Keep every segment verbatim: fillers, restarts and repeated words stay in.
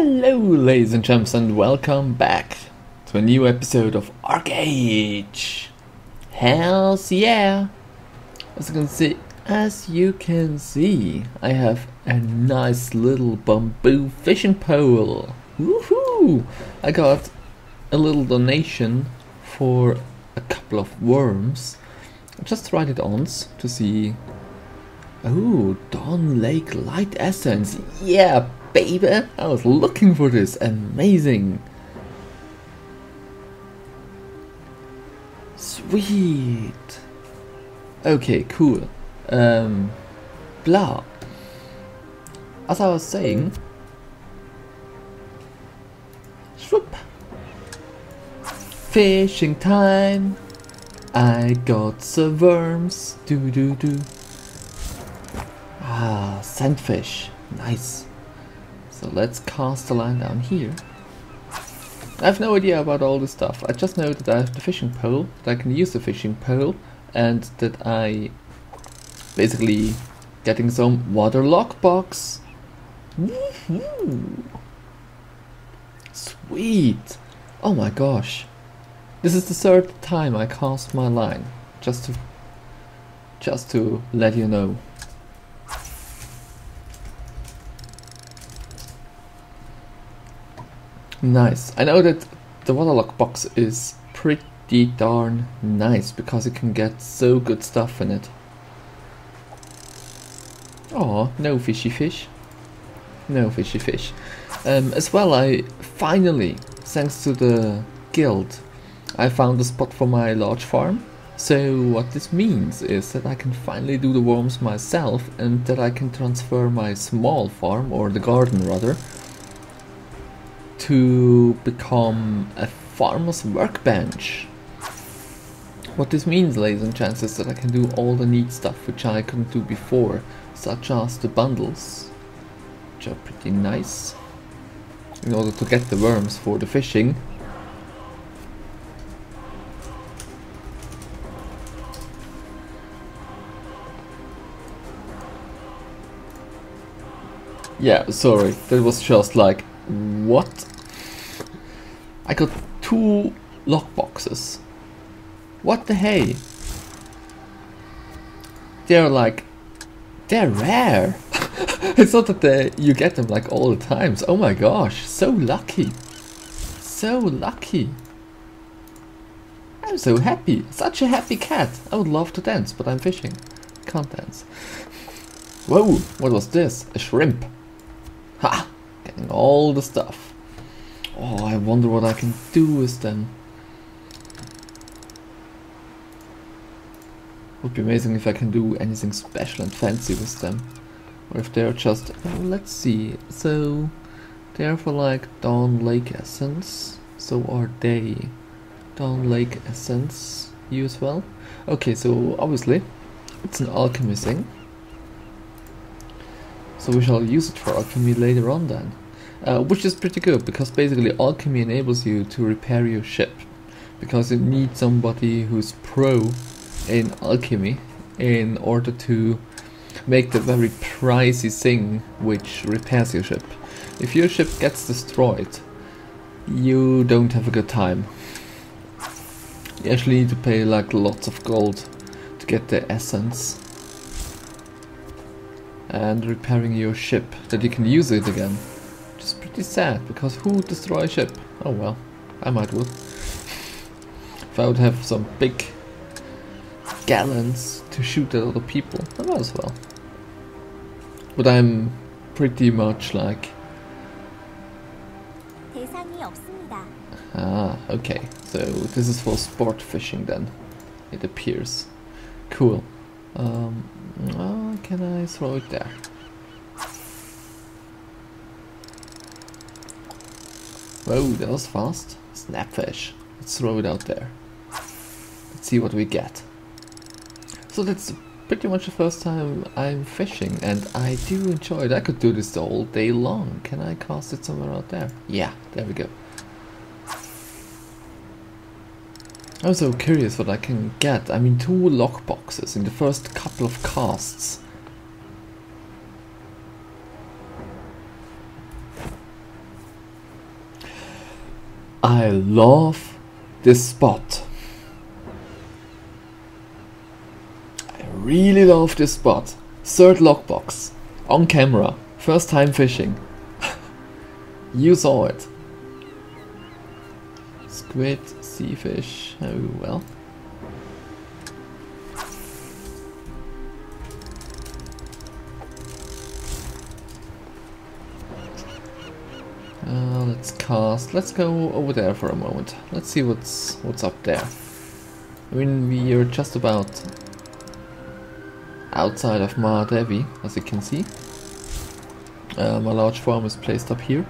Hello ladies and gents, and welcome back to a new episode of ArcheAge. Hells yeah! As you can see, as you can see, I have a nice little bamboo fishing pole. Woohoo! I got a little donation for a couple of worms. I just tried it on to see. Oh, Dawn Lake Light Essence. Yeah, baby! I was looking for this. Amazing. Sweet. Okay, cool. Um, blah. As I was saying, swoop. Fishing time. I got the worms. Do do do. Ah, sandfish. Nice. So let's cast the line down here. I have no idea about all this stuff. I just know that I have the fishing pole, that I can use the fishing pole, and that I basically getting some water lock box. Woohoo! Sweet! Oh my gosh. This is the third time I cast my line. Just to just to let you know. Nice. I know that the waterlock box is pretty darn nice because you can get so good stuff in it. Oh, no fishy fish. No fishy fish. Um, as well, I finally, thanks to the guild, I found a spot for my large farm. So what this means is that I can finally do the worms myself, and that I can transfer my small farm, or the garden rather, to become a farmer's workbench. What this means, ladies and gents, is that I can do all the neat stuff which I couldn't do before, such as the bundles, which are pretty nice, in order to get the worms for the fishing. Yeah, sorry, that was just like, what? I got two lock boxes. What the hey? They're like, they're rare. It's not that they, you get them like all the times. Oh my gosh, so lucky. So lucky. I'm so happy. Such a happy cat. I would love to dance, but I'm fishing. Can't dance. Whoa, what was this? A shrimp. Ha! Getting all the stuff. Oh, I wonder what I can do with them. Would be amazing if I can do anything special and fancy with them. Or if they're just... Oh, let's see. So, they're for like Dawn Lake Essence. So are they. Dawn Lake Essence. You as well? Okay, so obviously it's an alchemy thing. So we shall use it for alchemy later on then. Uh, which is pretty good, because basically alchemy enables you to repair your ship. Because you need somebody who's pro in alchemy in order to make the very pricey thing which repairs your ship. If your ship gets destroyed, you don't have a good time. You actually need to pay like lots of gold to get the essence. And repairing your ship, that you can use it again. Which is pretty sad, because who would destroy a ship? Oh well, I might would. If I would have some big gallons to shoot at other people, I might as well. But I'm pretty much like... Ah, okay, so this is for sport fishing then, it appears. Cool. Um, oh, can I throw it there? Whoa, that was fast. Snapfish. Let's throw it out there. Let's see what we get. So that's pretty much the first time I'm fishing, and I do enjoy it. I could do this all day long. Can I cast it somewhere out there? Yeah, there we go. I'm so curious what I can get. I mean, two lock boxes in the first couple of casts. I love this spot. I really love this spot. Third lockbox. On camera. First time fishing. You saw it. Squid, sea fish. Oh well. Uh, let's cast. Let's go over there for a moment. Let's see what's what's up there. I mean, we are just about outside of Mahadevi, as you can see. Uh, my large farm is placed up here,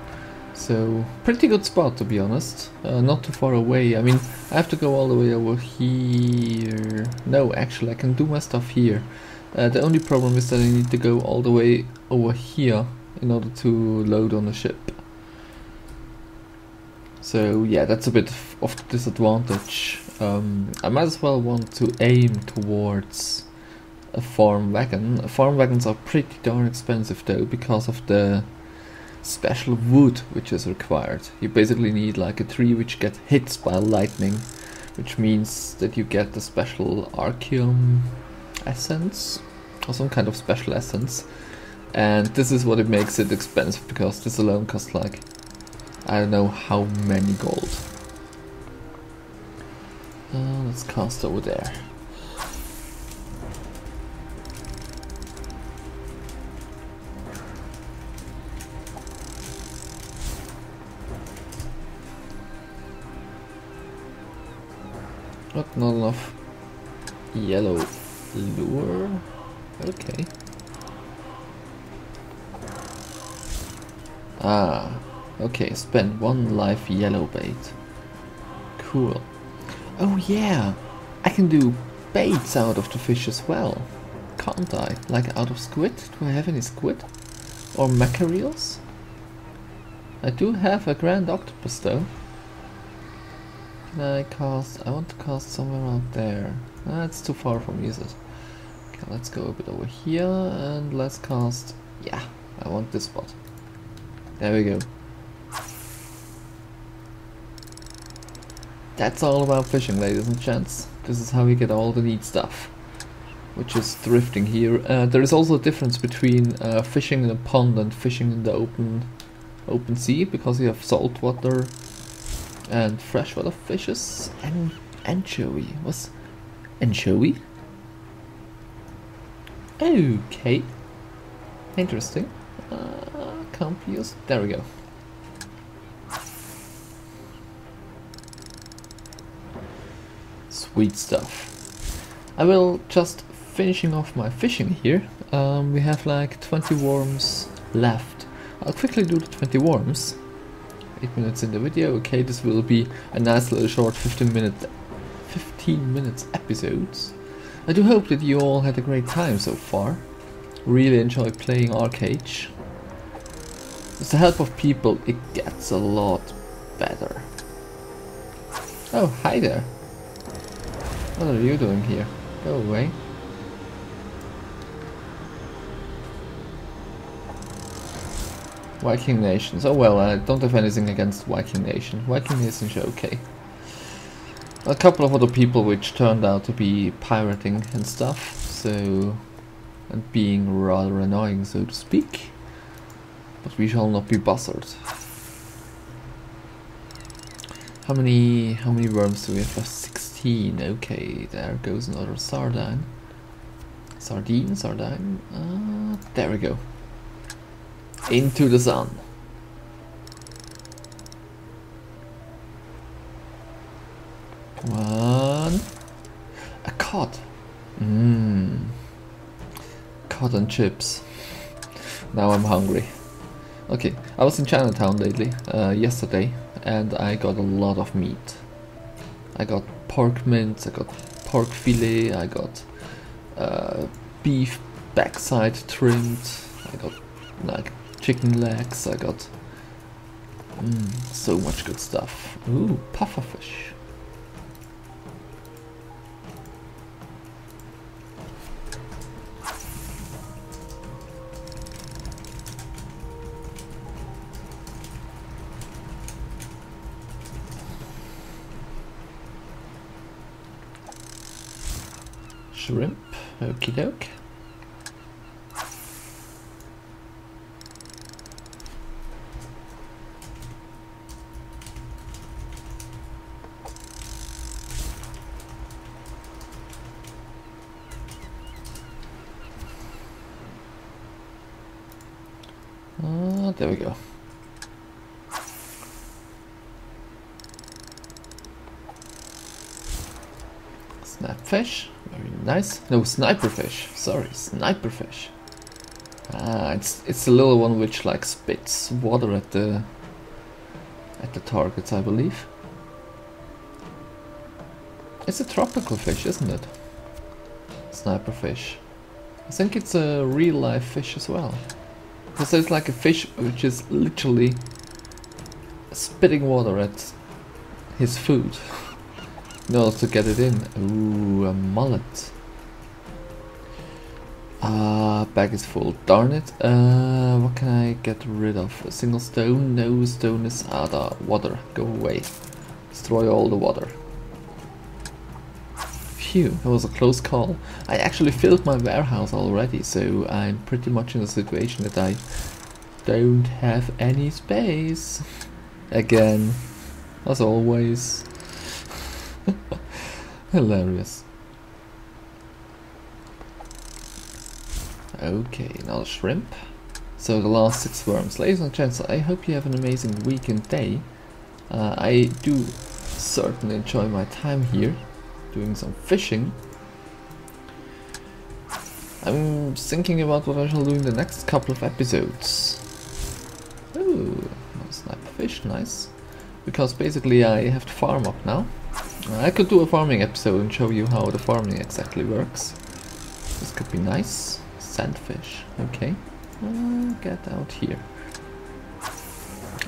so pretty good spot to be honest. Uh, not too far away. I mean, I have to go all the way over here. No, actually, I can do my stuff here. Uh, the only problem is that I need to go all the way over here in order to load on the ship. So yeah, that's a bit of a disadvantage. Um, I might as well want to aim towards a farm wagon. Farm wagons are pretty darn expensive though, because of the special wood which is required. You basically need like a tree which gets hit by lightning, which means that you get the special Archeum essence, or some kind of special essence. And this is what it makes it expensive, because this alone costs like, I don't know how many gold. Uh, let's cast over there. Not not enough yellow lure. Okay. Ah. Okay, spend one life yellow bait. Cool. Oh yeah, I can do baits out of the fish as well, can't I? Like out of squid? Do I have any squid? Or mackerels? I do have a grand octopus though. Can I cast? I want to cast somewhere out there. That's too far from me, is it? Okay, let's go a bit over here and let's cast. Yeah, I want this spot. There we go. That's all about fishing, ladies and gents. This is how we get all the neat stuff, which is thrifting here. Uh, there is also a difference between uh, fishing in a pond and fishing in the open open sea, because you have saltwater and freshwater fishes. And anchovy. What's anchovy? Okay. Interesting. Uh, can't be used. There we go. Sweet stuff. I will just finishing off my fishing here. Um, we have like twenty worms left. I'll quickly do the twenty worms. Eight minutes in the video. Okay, this will be a nice little short fifteen minute, fifteen minutes episodes. I do hope that you all had a great time so far. Really enjoy playing ArcheAge. With the help of people, it gets a lot better. Oh, hi there. What are you doing here? Go away. Viking nations. Oh well, I don't have anything against Viking nation. Viking nations are okay. A couple of other people which turned out to be pirating and stuff, so... and being rather annoying, so to speak. But we shall not be bothered. How many, how many worms do we have? sixteen. Okay, there goes another sardine. Sardine, sardine. Uh, there we go. Into the sun. One. A cod. Mmm. Cod and chips. Now I'm hungry. Okay, I was in Chinatown lately, uh, yesterday. And I got a lot of meat. I got pork mince, I got pork fillet, I got uh, beef backside trimmed, I got like chicken legs, I got mm, so much good stuff. Ooh, pufferfish. shrimp. Okie doke. Uh, there we go. Snapfish, very nice. No, sniper fish. Sorry, sniper fish. Ah, it's it's the little one which like spits water at the at the targets, I believe. It's a tropical fish, isn't it? Sniper fish. I think it's a real life fish as well. Because there's like a fish which is literally spitting water at his food in order to get it in. Ooh, a mullet. Ah, uh, bag is full, darn it. Uh, what can I get rid of? A single stone? No, stone is out of water. Go away. Destroy all the water. Phew, that was a close call. I actually filled my warehouse already, so I'm pretty much in a situation that I don't have any space. Again, as always. Hilarious. Okay, another shrimp. So the last six worms. Ladies and gents, I hope you have an amazing week and day. Uh, I do certainly enjoy my time here. Doing some fishing. I'm thinking about what I shall do in the next couple of episodes. Ooh, sniper fish, nice. Because basically I have to farm up now. I could do a farming episode and show you how the farming exactly works. This could be nice. Sandfish, okay. Uh, get out here.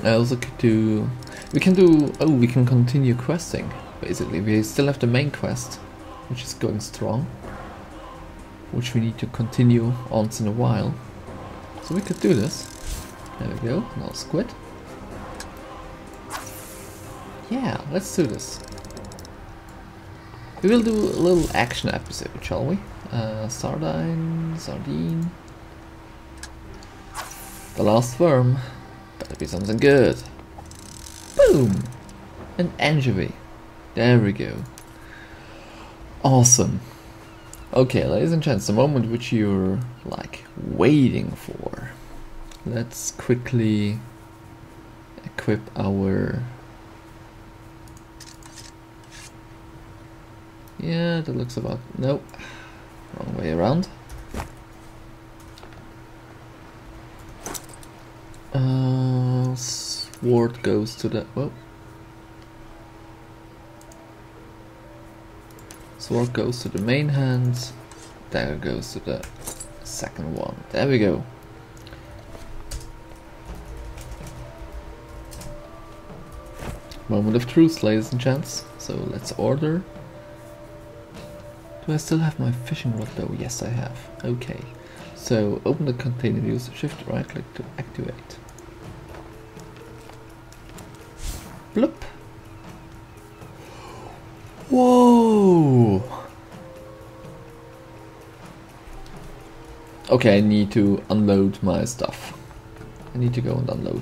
I also could do... We can do... Oh, we can continue questing. Basically, we still have the main quest, which is going strong, which we need to continue once in a while. So we could do this. There we go, another squid. Yeah, let's do this. We will do a little action episode, shall we? Uh, sardine, sardine. The last worm. Better be something good. Boom! An anchovy. There we go. Awesome. Okay, ladies and gents, the moment which you're like waiting for. Let's quickly equip our... Yeah, that looks about... Nope. Wrong way around. Uh, sword goes to the... Whoa. Sword goes to the main hand, dagger goes to the second one. There we go. Moment of truth, ladies and gents. So let's order. Do I still have my fishing rod though? Yes, I have. Okay. So open the container, use the shift right click to activate. Bloop. Whoa! Okay, I need to unload my stuff. I need to go and unload.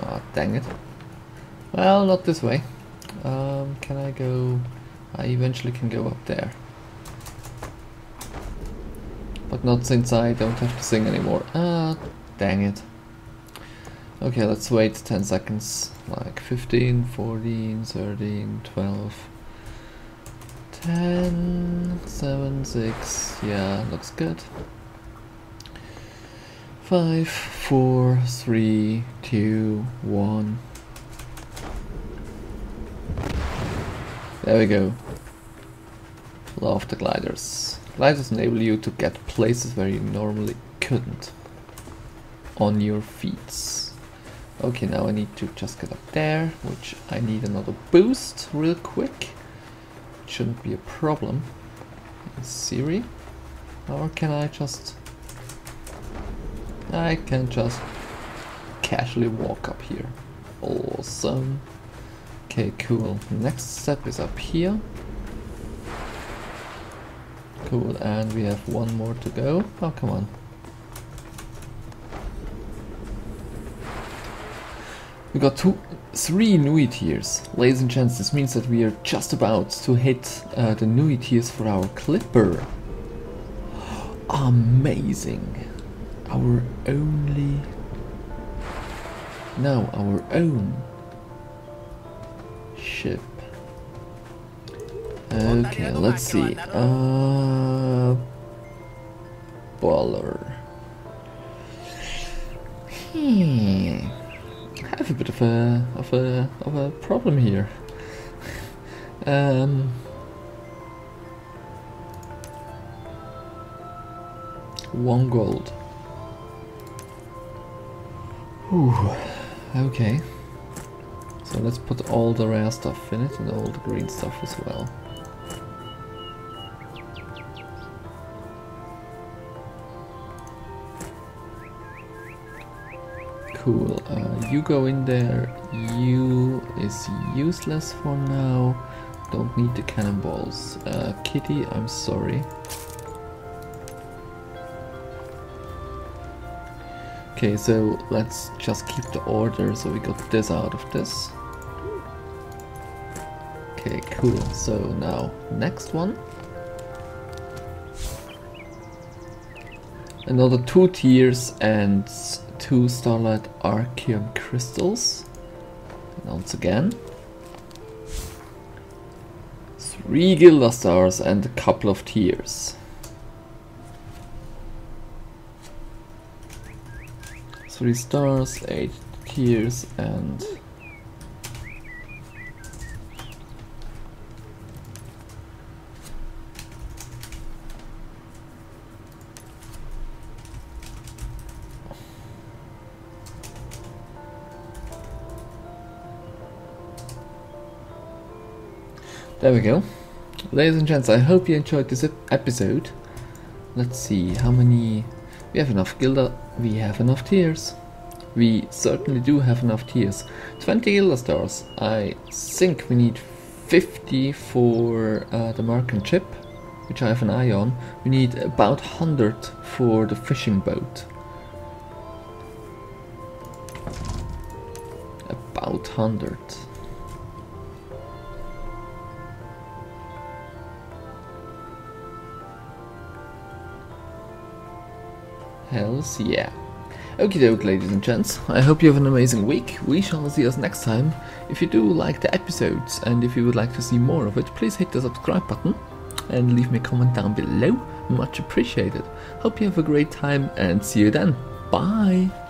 Ah, dang it. Well, not this way. Um, can I go... I eventually can go up there. But not since I don't have to sing anymore. Ah, dang it. Okay, let's wait ten seconds, like fifteen, fourteen, thirteen, twelve, ten, seven, six, yeah, looks good. five, four, three, two, one. There we go. Love the gliders. Gliders enable you to get places where you normally couldn't on your feet. Okay, now I need to just get up there, which I need another boost real quick. It shouldn't be a problem. In Siri. Or can I just... I can just casually walk up here. Awesome. Okay, cool. Next step is up here. Cool, and we have one more to go. Oh, come on. We got two, three Nui tiers. Ladies and gents, this means that we are just about to hit uh, the Nui tiers for our clipper. Amazing. Our only... Now, our own ship. Okay, let's see. Uh, baller. Hmm. I have a bit of a of a of a problem here. um. One gold. Ooh. Okay. So let's put all the rare stuff in it and all the green stuff as well. Cool, uh, you go in there, you is useless for now, don't need the cannonballs. Uh, Kitty, I'm sorry. Okay, so let's just keep the order, so we got this out of this. Okay, cool, so now, next one. Another two tiers and... two Starlight Archeum crystals. And once again. Three Gilda Stars and a couple of tiers. Three stars, eight tiers, and there we go. Ladies and gents, I hope you enjoyed this episode. Let's see how many... We have enough Gilda... We have enough tiers. We certainly do have enough tiers. twenty Gilda Stars. I think we need fifty for uh, the Marken ship, which I have an eye on. We need about one hundred for the fishing boat. About one hundred. Hells yeah. Okie doke, ladies and gents, I hope you have an amazing week. We shall see us next time. If you do like the episodes and if you would like to see more of it, please hit the subscribe button and leave me a comment down below. Much appreciated. Hope you have a great time and see you then. Bye!